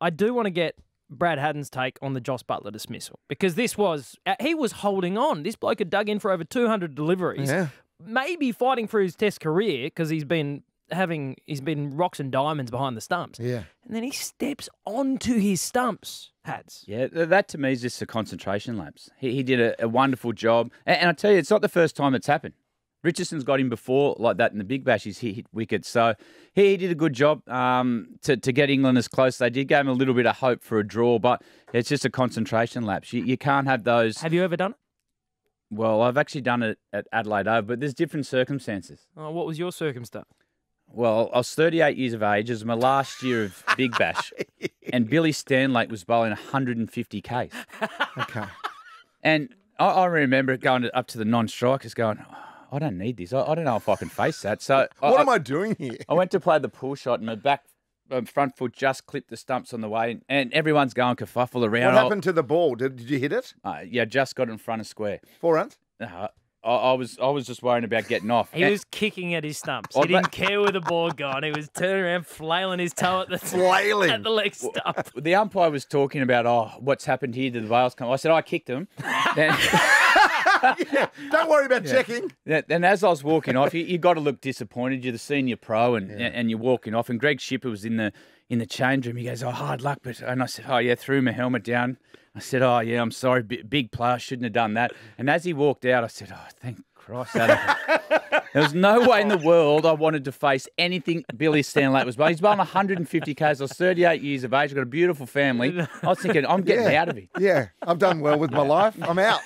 I do want to get Brad Haddin's take on the Jos Buttler dismissal, because this was, he was holding on. This bloke had dug in for over 200 deliveries, maybe fighting for his test career because he's been having rocks and diamonds behind the stumps. Yeah. And then he steps onto his stumps, Hads. Yeah, that to me is just a concentration lapse. He did a wonderful job. And I tell you, it's not the first time it's happened. Richardson's got him before like that in the Big Bash. He's hit wickets. So he did a good job to get England as close. They did give him a little bit of hope for a draw, but it's just a concentration lapse. You can't have those. Have you ever done it? Well, I've actually done it at Adelaide Oval, but there's different circumstances. Oh, what was your circumstance? Well, I was 38 years of age. It was my last year of Big Bash, and Billy Stanlake was bowling 150 Ks. Okay. And I remember going up to the non-strikers going, oh, I don't need this. I don't know if I can face that. So What am I doing here? I went to play the pull shot, and my front foot just clipped the stumps on the way, and everyone's going kerfuffle around. What happened to the ball? Did you hit it? Yeah, just got in front of square. 4 runs? I was just worrying about getting off. He was kicking at his stumps. He didn't care where the ball gone. He was turning around, flailing his toe at the leg stump. The umpire was talking about, oh, what's happened here to the Wales come. I said, I kicked him. Yeah, don't worry about checking. And as I was walking off, you got to look disappointed. You're the senior pro, and you're walking off. And Greg Shipper was in the change room. He goes, oh, hard luck, but and I said, oh yeah, threw my helmet down. I said, oh yeah, I'm sorry, big player, shouldn't have done that. And as he walked out, I said, oh, thank Christ. There was no way in the world I wanted to face anything Billy Stanlake was bowling. He's bowling 150 Ks. I was 38 years of age. I've got a beautiful family. I was thinking, I'm getting out of it. Yeah, I've done well with my life. I'm out.